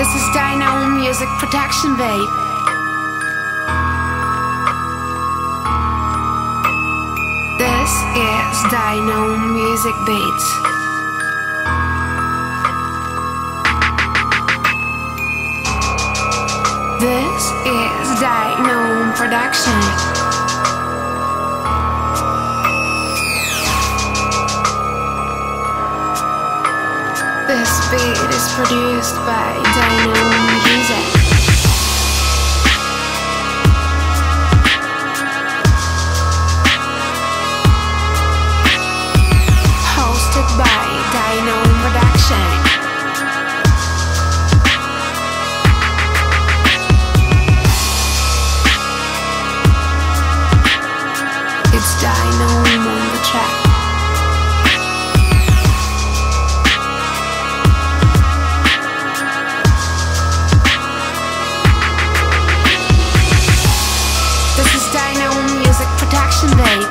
This is DIE NAUM Music Production, babe. This is DIE NAUM Music Beats. This is DIE NAUM Production. This beat is produced by DIE NAUM Music. It's DIE NAUM on the track. This is DIE NAUM Music Production, babe.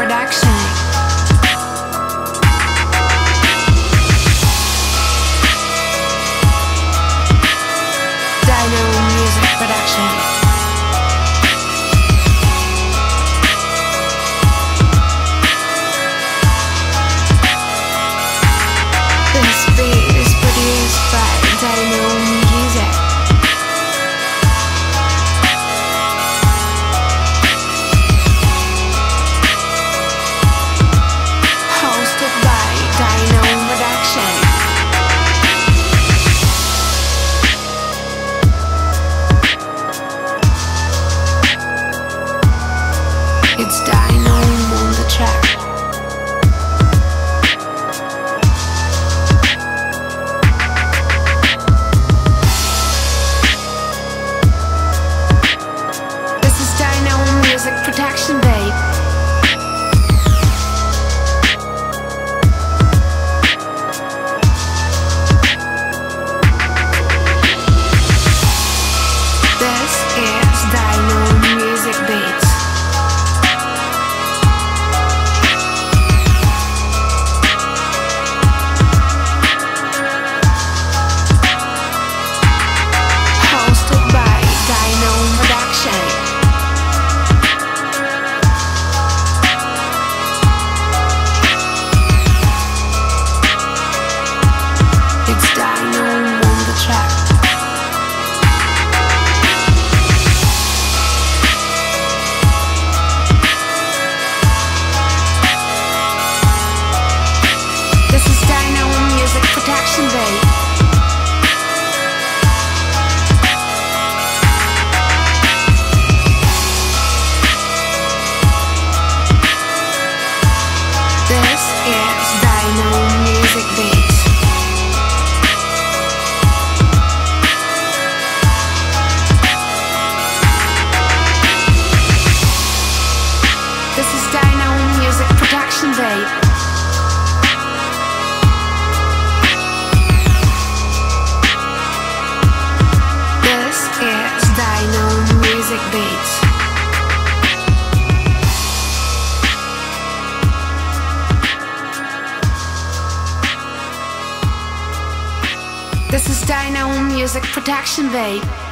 This is DIE NAUM Music Beats. DIE NAUM Music Production. This beat is produced by DIE NAUM Music. Hosted by DIE NAUM Production. It's DIE NAUM on the track. This is DIE NAUM Music Production, babe. This is DIE NAUM Music Beats. This is DIE NAUM Music Production, babe.